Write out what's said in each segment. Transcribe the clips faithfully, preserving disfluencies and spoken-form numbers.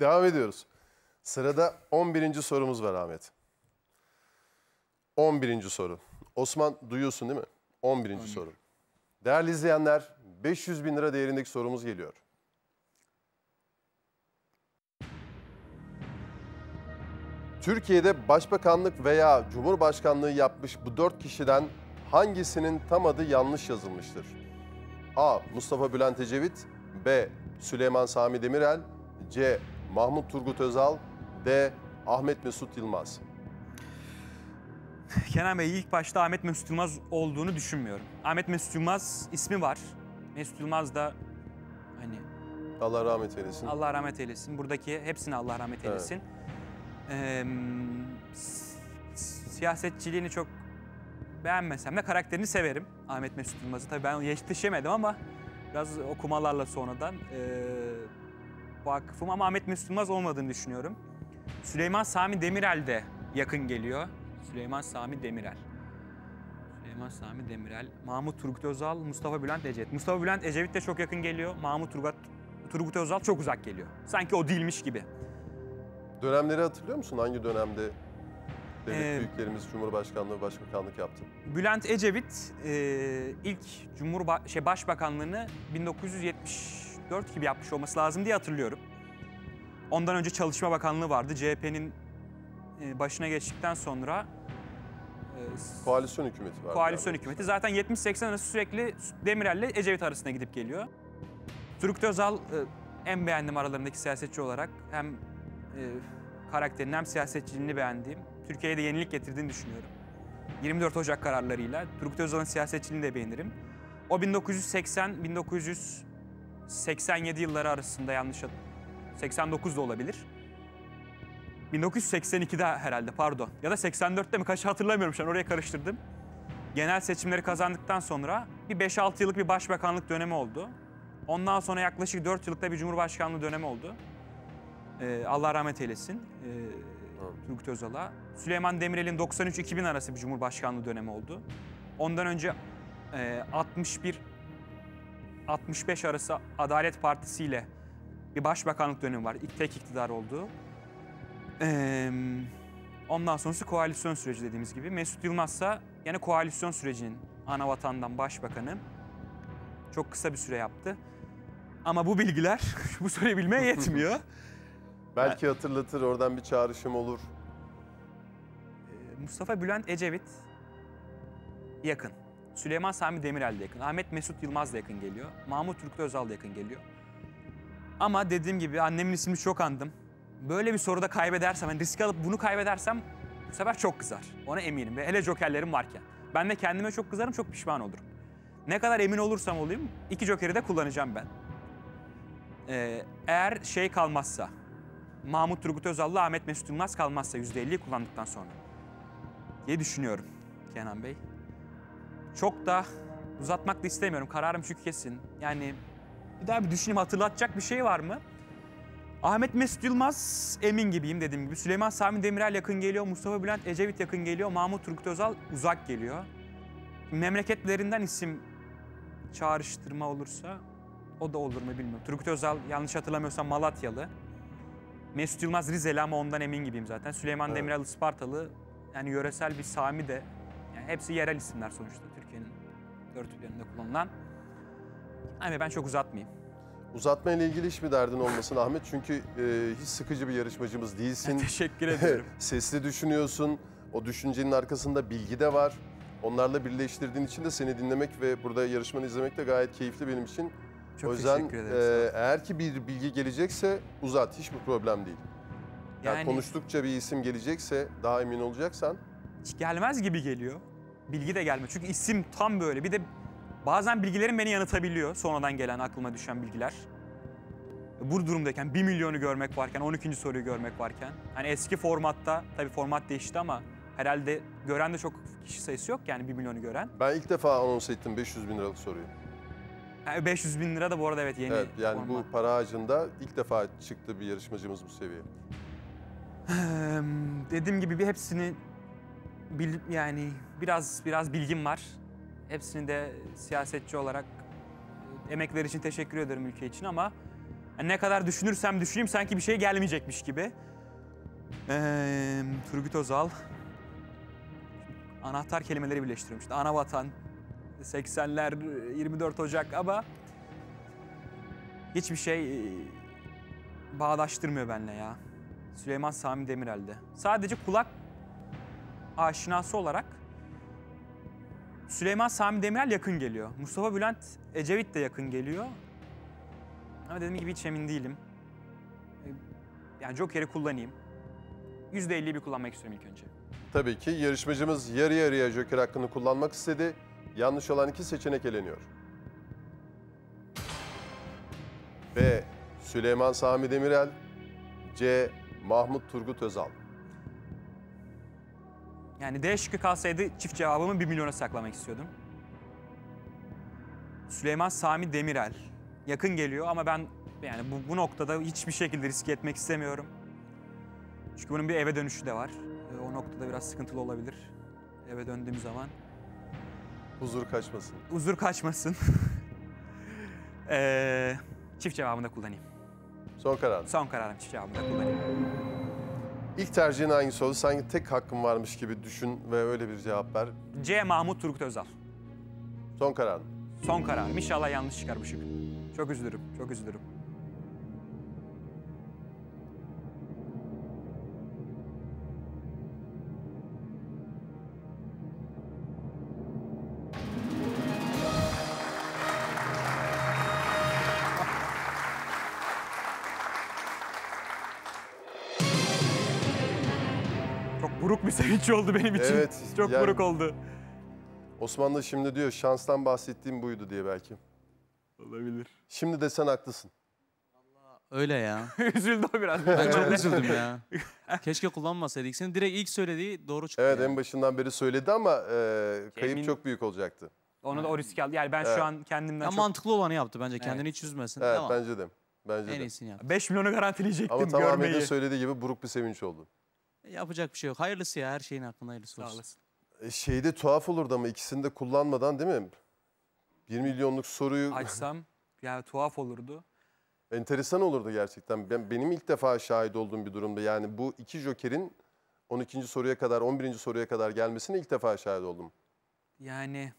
Devam ediyoruz. Sırada on birinci sorumuz var Ahmet. on birinci soru. Osman, duyuyorsun değil mi? on birinci soru. Değerli izleyenler, beş yüz bin lira değerindeki sorumuz geliyor. Türkiye'de başbakanlık veya cumhurbaşkanlığı yapmış bu dört kişiden hangisinin tam adı yanlış yazılmıştır? A. Mustafa Bülent Ecevit, B. Süleyman Sami Demirel, C. Mahmut Turgut Özal, D. Ahmet Mesut Yılmaz. Kenan Bey, ilk başta Ahmet Mesut Yılmaz olduğunu düşünmüyorum. Ahmet Mesut Yılmaz ismi var. Mesut Yılmaz da hani... Allah rahmet eylesin. Allah rahmet eylesin. Buradaki hepsine Allah rahmet eylesin. Evet. Ee, siyasetçiliğini çok beğenmesem de karakterini severim. Ahmet Mesut Yılmaz'ı tabii ben yetişemedim ama biraz okumalarla sonradan ee, vakıfım, ama Ahmet Mesut Yılmaz olmadığını düşünüyorum. Süleyman Sami Demirel de yakın geliyor. Süleyman Sami Demirel. Süleyman Sami Demirel. Mahmut Turgut Özal, Mustafa Bülent Ecevit. Mustafa Bülent Ecevit de çok yakın geliyor. Mahmut Turgut, Turgut Özal çok uzak geliyor. Sanki o değilmiş gibi. Dönemleri hatırlıyor musun? Hangi dönemde devlet ee, büyüklerimiz Cumhurbaşkanlığı, Başbakanlık yaptı? Bülent Ecevit e, ilk Cumhurba şey, Başbakanlığını bin dokuz yüz yetmiş dört gibi yapmış olması lazım diye hatırlıyorum. Ondan önce Çalışma Bakanlığı vardı. C H P'nin başına geçtikten sonra koalisyon hükümeti var. Koalisyon yani. hükümeti. Zaten yetmiş seksen arası sürekli Demirel'le Ecevit arasına gidip geliyor. Turgut Özal en beğendiğim aralarındaki siyasetçi olarak, hem karakterini hem siyasetçiliğini beğendiğim, Türkiye'ye de yenilik getirdiğini düşünüyorum. yirmi dört Ocak kararlarıyla Turgut Özal'ın siyasetçiliğini de beğenirim. O bin dokuz yüz seksen bin dokuz yüz seksen yedi yılları arasında, yanlış seksen dokuzda olabilir. bin dokuz yüz seksen ikide herhalde, pardon. Ya da seksen dörtte mi? Kaç hatırlamıyorum şu an, oraya karıştırdım. Genel seçimleri kazandıktan sonra bir beş altı yıllık bir başbakanlık dönemi oldu. Ondan sonra yaklaşık dört yıllıkta bir cumhurbaşkanlığı dönemi oldu. Ee, Allah rahmet eylesin ee, Turgut Özal'a. Süleyman Demirel'in doksan üç iki bin arası bir cumhurbaşkanlığı dönemi oldu. Ondan önce e, altmış bir altmış beş arası Adalet Partisi ile bir başbakanlık dönemi var. İlk tek iktidar oldu. Ee, ondan sonrası koalisyon süreci dediğimiz gibi. Mesut Yılmaz'sa yani koalisyon sürecinin ana vatandan başbakanı. Çok kısa bir süre yaptı. Ama bu bilgiler bu soruyu bilmeye yetmiyor. Belki yani, hatırlatır, oradan bir çağrışım olur. Mustafa Bülent Ecevit yakın. Süleyman Sami Demirel de yakın. Ahmet Mesut Yılmaz da yakın geliyor. Mahmut Turgut Özal da yakın geliyor. Ama dediğim gibi annemin ismini çok andım. Böyle bir soruda kaybedersem, yani risk alıp bunu kaybedersem bu sefer çok kızar. Ona eminim ve hele jokerlerim varken. Ben de kendime çok kızarım, çok pişman olurum. Ne kadar emin olursam olayım, iki jokeri de kullanacağım ben. Ee, eğer şey kalmazsa, Mahmut Turgut Özal'la Ahmet Mesut Yılmaz kalmazsa yüzde elliyi kullandıktan sonra diye düşünüyorum Kenan Bey. Çok da uzatmak da istemiyorum, kararım çünkü kesin. Yani bir daha bir düşüneyim, hatırlatacak bir şey var mı? Ahmet Mesut Yılmaz emin gibiyim dediğim gibi. Süleyman Sami Demirel yakın geliyor. Mustafa Bülent Ecevit yakın geliyor. Mahmut Turgut Özal uzak geliyor. Memleketlerinden isim çağrıştırma olursa o da olur mu bilmiyorum. Turgut Özal yanlış hatırlamıyorsam Malatyalı. Mesut Yılmaz Rizeli ama ondan emin gibiyim zaten. Süleyman evet. Demirel Ispartalı. Yani yöresel bir Sami de. Yani hepsi yerel isimler sonuçta, Türkiye'nin dört ülkelerinde kullanılan. Yani ben çok uzatmayayım. Uzatma ile ilgili hiçbir derdin olmasın Ahmet, çünkü e, hiç sıkıcı bir yarışmacımız değilsin. Teşekkür ederim. Sesli düşünüyorsun, o düşüncenin arkasında bilgi de var. Onlarla birleştirdiğin için de seni dinlemek ve burada yarışmanı izlemek de gayet keyifli benim için. Çok o yüzden, teşekkür ederim. E, eğer ki bir bilgi gelecekse uzat, hiçbir problem değil. Yani, yani konuştukça bir isim gelecekse daha emin olacaksan. Hiç gelmez gibi geliyor, bilgi de gelmiyor çünkü isim tam böyle bir de... Bazen bilgilerim beni yanıltabiliyor, sonradan gelen aklıma düşen bilgiler. Bu durumdayken bir milyonu görmek varken, on ikinci soruyu görmek varken. Hani eski formatta, tabii format değişti ama herhalde gören de çok kişi sayısı yok yani bir milyonu gören. Ben ilk defa anons ettim beş yüz bin liralık soruyu. Yani beş yüz bin lira da bu arada evet yeni. Evet yani format. Bu para ağacında ilk defa çıktı bir yarışmacımız bu seviye. Dediğim gibi bir hepsini bil, yani biraz biraz bilgim var. Hepsini de siyasetçi olarak emekler için teşekkür ederim, ülke için, ama Yani ne kadar düşünürsem düşüneyim sanki bir şey gelmeyecekmiş gibi. Ee, Turgut Özal. Anahtar kelimeleri birleştiriyorum işte. Ana vatan, seksenler, yirmi dört Ocak ama... Hiçbir şey bağdaştırmıyor benimle ya. Süleyman Sami Demirel'de. Sadece kulak aşinası olarak Süleyman Sami Demirel yakın geliyor. Mustafa Bülent Ecevit de yakın geliyor. Ama dediğim gibi hiç emin değilim. Yani Joker'i kullanayım. yüzde elliyi bir kullanmak istiyorum ilk önce. Tabii ki yarışmacımız yarı yarıya Joker hakkını kullanmak istedi. Yanlış olan iki seçenek eleniyor. B. Süleyman Sami Demirel. C. Mahmut Turgut Özal. Yani D şıkkı kalsaydı çift cevabımı bir milyona saklamak istiyordum. Süleyman Sami Demirel. Yakın geliyor ama ben yani bu, bu noktada hiçbir şekilde riske etmek istemiyorum. Çünkü bunun bir eve dönüşü de var. O noktada biraz sıkıntılı olabilir. Eve döndüğüm zaman. Huzur kaçmasın. Huzur kaçmasın. Eee... Çift cevabını da kullanayım. Son kararım. Son kararım, çift cevabını da kullanayım. İlk tercihin hangisi oldu? Sanki tek hakkım varmış gibi düşün ve öyle bir cevap ver. C. Mahmut Turgut Özal. Son kararım. Son kararım. İnşallah yanlış çıkar bu şık. Çok üzülürüm, çok üzülürüm. Buruk bir sevinç oldu benim için. Evet, çok yani, buruk oldu. Osmanlı şimdi diyor şanstan bahsettiğim buydu diye belki. Olabilir. Şimdi de sen haklısın. Vallahi öyle ya. Üzüldü o biraz. Ben çok üzüldüm ya. Keşke kullanmasaydık. Senin direkt ilk söylediği doğru çıktı. Evet yani. En başından beri söyledi ama e, kayıp Emin... çok büyük olacaktı. Onu da o riski aldı. Yani ben evet. Şu an kendimden ya çok... Mantıklı olanı yaptı bence. Evet. Kendini hiç üzmesin. Evet tamam. Bence de. Bence en de. iyisini yaptı. beş milyonu garantileyecektim görmeyi. Ama tamamen görmeyi. De söylediği gibi buruk bir sevinç oldu. Yapacak bir şey yok. Hayırlısı ya. Her şeyin hakkında hayırlısı olsun. Sağ olasın. E şeyde tuhaf olurdu ama ikisini de kullanmadan değil mi? bir milyonluk soruyu... Açsam yani tuhaf olurdu. Enteresan olurdu gerçekten. Ben, benim ilk defa şahit olduğum bir durumda. Yani bu iki jokerin on ikinci soruya kadar, on birinci soruya kadar gelmesine ilk defa şahit oldum. Yani...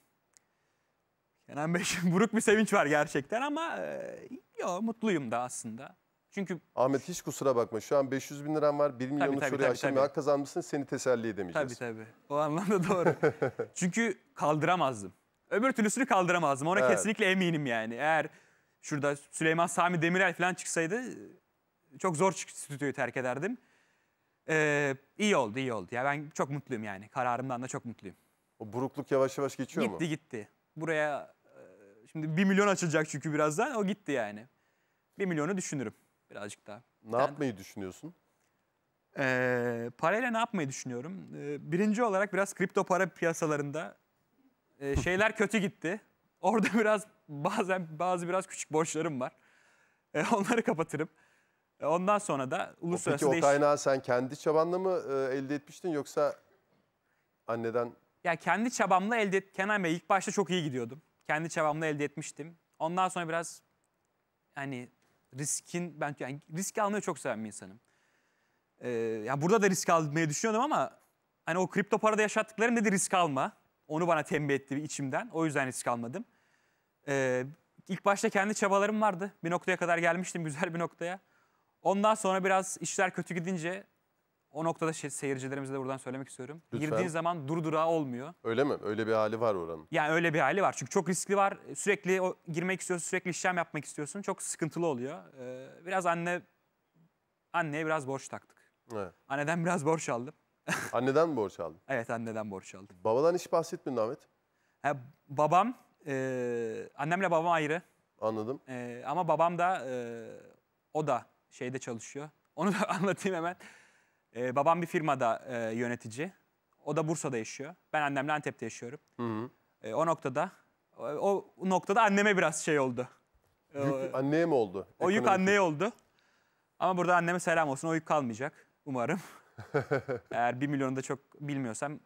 Kenan Bey, buruk bir sevinç var gerçekten ama... E, yo, mutluyum da aslında. Çünkü... Ahmet hiç kusura bakma. Şu an beş yüz bin liran var. bir milyonluk soruyu aşamaya hak kazanmışsın. Seni teselli edemeyeceğiz. Tabii tabii. O anlamda doğru. Çünkü kaldıramazdım. Öbür türlüsünü kaldıramazdım. Ona evet. Kesinlikle eminim yani. Eğer şurada Süleyman Sami Demirel falan çıksaydı çok zor stüdyoyu terk ederdim. Ee, iyi oldu, iyi oldu. Ya ben çok mutluyum yani. Kararımdan da çok mutluyum. O burukluk yavaş yavaş geçiyor gitti, mu? Gitti gitti. Buraya şimdi bir milyon açılacak çünkü birazdan. O gitti yani. bir milyonu düşünürüm. Birazcık daha. Ne yani, yapmayı düşünüyorsun? E, parayla ne yapmayı düşünüyorum? E, birinci olarak biraz kripto para piyasalarında e, şeyler kötü gitti. Orada biraz bazen bazı biraz küçük borçlarım var. E, onları kapatırım. E, ondan sonra da uluslararası değişim. Peki o kaynağı sen kendi çabanla mı e, elde etmiştin yoksa anneden? Ya kendi çabamla elde et. Kenan Bey ilk başta çok iyi gidiyordum. Kendi çabamla elde etmiştim. Ondan sonra biraz hani... Riskin, ben yani risk almayı çok seven bir insanım. Ee, yani burada da risk almayı düşünüyordum ama hani o kripto parada yaşattıklarım dedi risk alma. Onu bana tembih etti içimden. O yüzden risk almadım. Ee, ilk başta kendi çabalarım vardı. Bir noktaya kadar gelmiştim, güzel bir noktaya. Ondan sonra biraz işler kötü gidince o noktada şey, seyircilerimize de buradan söylemek istiyorum. Lütfen. Girdiğin zaman durdurağı olmuyor. Öyle mi? Öyle bir hali var oranın. Yani öyle bir hali var. Çünkü çok riskli var. Sürekli o, girmek istiyorsun, sürekli işlem yapmak istiyorsun. Çok sıkıntılı oluyor. Ee, biraz anne, anneye biraz borç taktık. Evet. Anneden biraz borç aldım. Anneden mi borç aldın? Evet, anneden borç aldım. Babadan hiç bahsetmedin Ahmet. Ha, babam, e, annemle babam ayrı. Anladım. E, ama babam da, e, o da şeyde çalışıyor. Onu da anlatayım hemen. Ee, babam bir firmada e, yönetici. O da Bursa'da yaşıyor. Ben annemle Antep'te yaşıyorum. Hı hı. E, o noktada o, o noktada anneme biraz şey oldu. Yük o, anneye mi oldu? O ekonomik yük anneye oldu. Ama burada anneme selam olsun. O yük kalmayacak umarım. Eğer bir milyonu da çok bilmiyorsam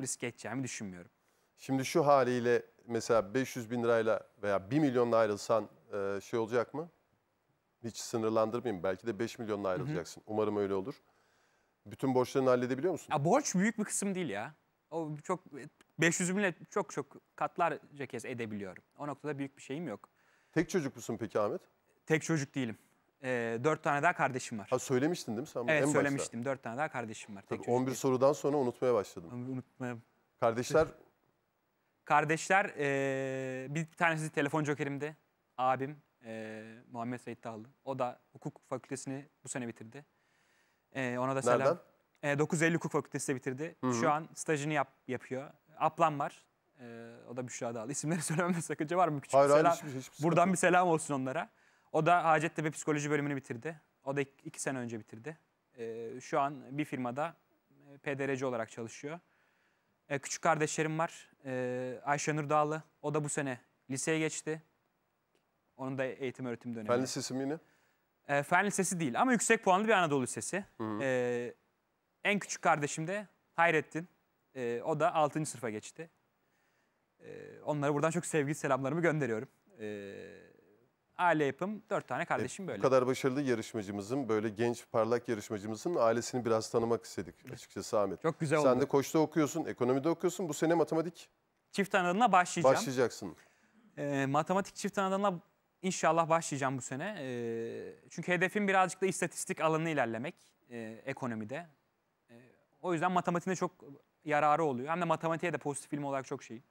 riske edeceğimi düşünmüyorum. Şimdi şu haliyle mesela beş yüz bin lirayla veya bir milyonla ayrılsan e, şey olacak mı? hiç sınırlandırmayayım. Belki de beş milyonla ayrılacaksın. Hı hı. Umarım öyle olur. Bütün borçlarını halledebiliyor musun? Ya borç büyük bir kısım değil ya. O çok beş yüz binle çok çok katlarca kez edebiliyorum. O noktada büyük bir şeyim yok. Tek çocuk musun peki Ahmet? Tek çocuk değilim. Ee, dört tane daha kardeşim var. Ha, söylemiştin değil mi sen? Evet, en söylemiştim. Başta. Dört tane daha kardeşim var. Tek Tabii, on bir değil. Sorudan sonra unutmaya başladım. Unutmaya. Kardeşler? Kardeşler ee, bir tanesi telefon jokerimdi. Abim ee, Muhammed Seyit Dağlı. O da hukuk fakültesini bu sene bitirdi. Ee, ona da selam. Nereden? Ee, dokuz Eylül Hukuk Fakültesi bitirdi. Hı-hı. Şu an stajını yap, yapıyor. Ablam var. Ee, o da Büşra Dağlı. İsimleri söylememde sakınca var mı? Küçük hayır, selam. Hayır, hiçbir, hiçbir Buradan sakın. Bir selam olsun onlara. O da Hacettepe Psikoloji bölümünü bitirdi. O da iki, iki sene önce bitirdi. Ee, şu an bir firmada P D R'ci olarak çalışıyor. Ee, küçük kardeşlerim var. Ee, Ayşenur Dağlı. O da bu sene liseye geçti. Onun da eğitim öğretim dönemi. Fen lisesi mi yine? Ee, fen lisesi değil ama yüksek puanlı bir Anadolu lisesi. Ee, en küçük kardeşim de Hayrettin. Ee, o da altıncı sınıfa geçti. Ee, onlara buradan çok sevgi selamlarımı gönderiyorum. Ee, Aile yapım, dört tane kardeşim böyle. Bu kadar başarılı yarışmacımızın, böyle genç parlak yarışmacımızın ailesini biraz tanımak istedik açıkçası Ahmet. Çok güzel oldu. Sen de Koç'ta okuyorsun, ekonomide okuyorsun. Bu sene matematik. Çift anadına başlayacağım. Başlayacaksın. E, matematik çift anadına inşallah başlayacağım bu sene. E, çünkü hedefim birazcık da istatistik alanına ilerlemek e, ekonomide. E, o yüzden matematiğine çok yararı oluyor. Hem de matematiğe de pozitif bilim olarak çok şey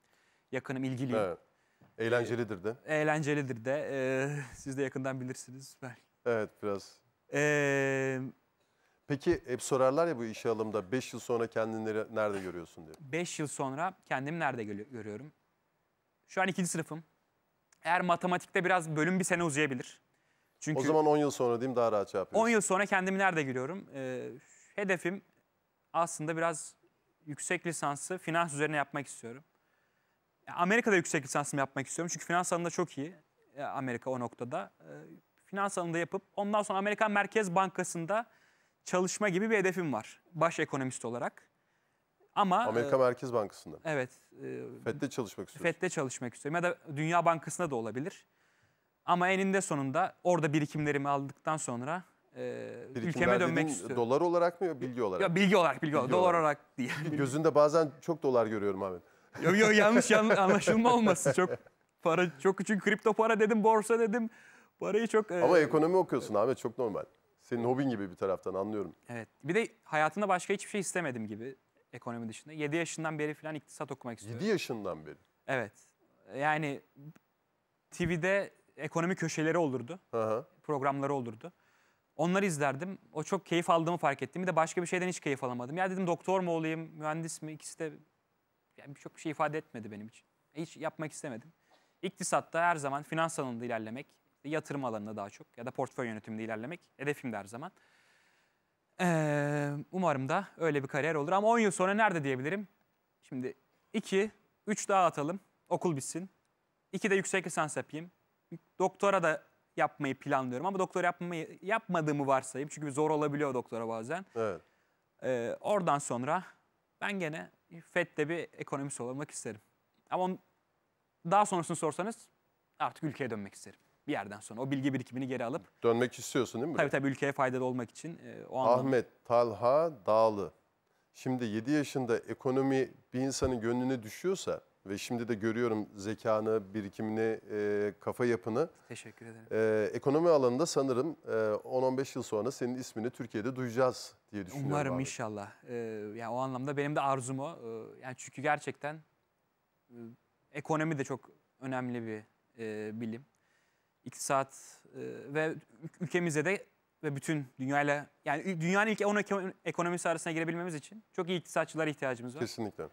yakınım, ilgiliyim. Evet. Eğlencelidir de. Eğlencelidir de. Ee, siz de yakından bilirsiniz. Ben. Evet biraz. Ee, Peki hep sorarlar ya bu işe alımda beş yıl sonra kendini nerede görüyorsun diye. beş yıl sonra kendimi nerede görüyorum? Şu an ikinci sınıfım. Eğer matematikte biraz bölüm bir sene uzayabilir. Çünkü o zaman on yıl sonra diyeyim daha rahat şey yapıyorsun. on yıl sonra kendimi nerede görüyorum? Ee, hedefim aslında biraz yüksek lisansı finans üzerine yapmak istiyorum. Amerika'da yüksek lisansımı yapmak istiyorum. Çünkü finans alanında çok iyi Amerika o noktada. Finans alanında yapıp ondan sonra Amerikan Merkez Bankası'nda çalışma gibi bir hedefim var. Baş ekonomist olarak. Ama Amerika e, Merkez Bankası'nda. Evet. E, F E D'de çalışmak istiyorum. F E D'de çalışmak istiyorum. Ya da Dünya Bankası'nda da olabilir. Ama eninde sonunda orada birikimlerimi aldıktan sonra e, ülkeme dönmek istiyorum. Dolar olarak mı, bilgi olarak? Ya, bilgi olarak, bilgi olarak. Bilgi dolar olarak diye. Gözünde bazen çok dolar görüyorum Ahmet. Yok yok yanlış anlaşılma olması çok para çok çünkü kripto para dedim borsa dedim parayı çok ama e, ekonomi okuyorsun e, Ahmet çok normal senin hobin gibi bir taraftan anlıyorum. Evet bir de hayatında başka hiçbir şey istemedim gibi ekonomi dışında yedi yaşından beri falan iktisat okumak istiyorum. yedi yaşından beri? Evet yani T V'de ekonomi köşeleri olurdu. Aha. Programları olurdu onları izlerdim o çok keyif aldığımı fark ettim bir de başka bir şeyden hiç keyif alamadım ya dedim doktor mu olayım mühendis mi ikisi de. Yani birçok bir şey ifade etmedi benim için. Hiç yapmak istemedim. İktisatta her zaman finans alanında ilerlemek, yatırım alanında daha çok ya da portföy yönetiminde ilerlemek hedefimdi her zaman. Ee, umarım da öyle bir kariyer olur. Ama on yıl sonra nerede diyebilirim? Şimdi iki, üç daha atalım, okul bitsin. iki de yüksek lisans yapayım. Doktora da yapmayı planlıyorum ama doktora yapmayı, yapmadığımı varsayayım. Çünkü zor olabiliyor doktora bazen. Evet. Ee, oradan sonra ben gene... F E D'de bir ekonomist olmak isterim. Ama on, daha sonrasını sorsanız artık ülkeye dönmek isterim. Bir yerden sonra o bilgi birikimini geri alıp. Dönmek istiyorsun değil mi? Tabii tabii ülkeye faydalı olmak için. E, o Ahmet anlamda... Talha Dağlı. Şimdi yedi yaşında ekonomi bir insanın gönlüne düşüyorsa ve şimdi de görüyorum zekanı, birikimini, e, kafa yapını. Teşekkür ederim. E, ekonomi alanında sanırım e, on on beş yıl sonra senin ismini Türkiye'de duyacağız diye düşünüyorum. Umarım abi. İnşallah. E, yani o anlamda benim de arzum o. E, yani çünkü gerçekten e, ekonomi de çok önemli bir e, bilim. İktisat e, ve ülkemizde de ve bütün dünyayla yani dünyanın ilk on ekonomisi arasına girebilmemiz için çok iyi iktisatçılara ihtiyacımız var. Kesinlikle.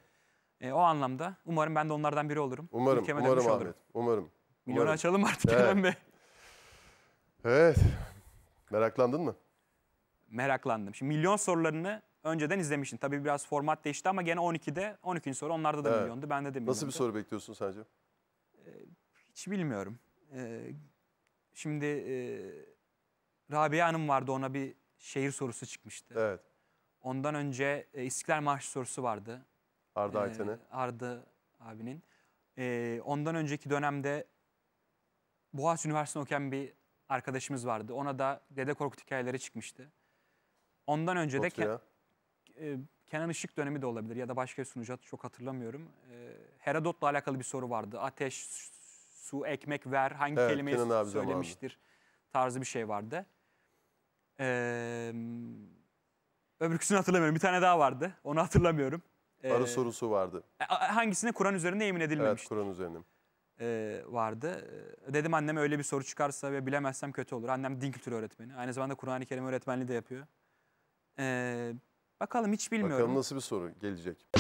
E, o anlamda umarım ben de onlardan biri olurum. Umarım, Ülkeme umarım Ahmet. Olurum. Umarım. Milyonu umarım. Açalım artık evet. Kerem Bey. Evet. Meraklandın mı? Meraklandım. Şimdi milyon sorularını önceden izlemiştin. Tabii biraz format değişti ama gene on ikide, on ikinci soru onlarda da evet. Milyondu, bende de milyondu. Nasıl bir soru bekliyorsun sence? E, hiç bilmiyorum. E, şimdi e, Rabia Hanım vardı, ona bir şehir sorusu çıkmıştı. Evet. Ondan önce e, İstiklal Marşı sorusu vardı. Arda ee, Ayten'e. Arda abinin. Ee, ondan önceki dönemde Boğaziçi Üniversitesi'nde okuyan bir arkadaşımız vardı. Ona da Dede Korkut hikayeleri çıkmıştı. Ondan önce Otur de Ken e, Kenan Işık dönemi de olabilir ya da başka bir sunucu, çok hatırlamıyorum. E, Herodot'la alakalı bir soru vardı. Ateş, su, ekmek, ver, hangi evet, kelimeyi söylemiştir zamanında. Tarzı bir şey vardı. E, öbürküsünü hatırlamıyorum. Bir tane daha vardı. Onu hatırlamıyorum. E, Arı sorusu vardı. Hangisine Kur'an üzerinde yemin edilmemişti? Evet, Kur'an üzerinde. Vardı. Dedim anneme öyle bir soru çıkarsa ve bilemezsem kötü olur. Annem din kültürü öğretmeni. Aynı zamanda Kur'an-ı Kerim öğretmenliği de yapıyor. Ee, bakalım, hiç bilmiyorum. Bakalım nasıl bir soru gelecek.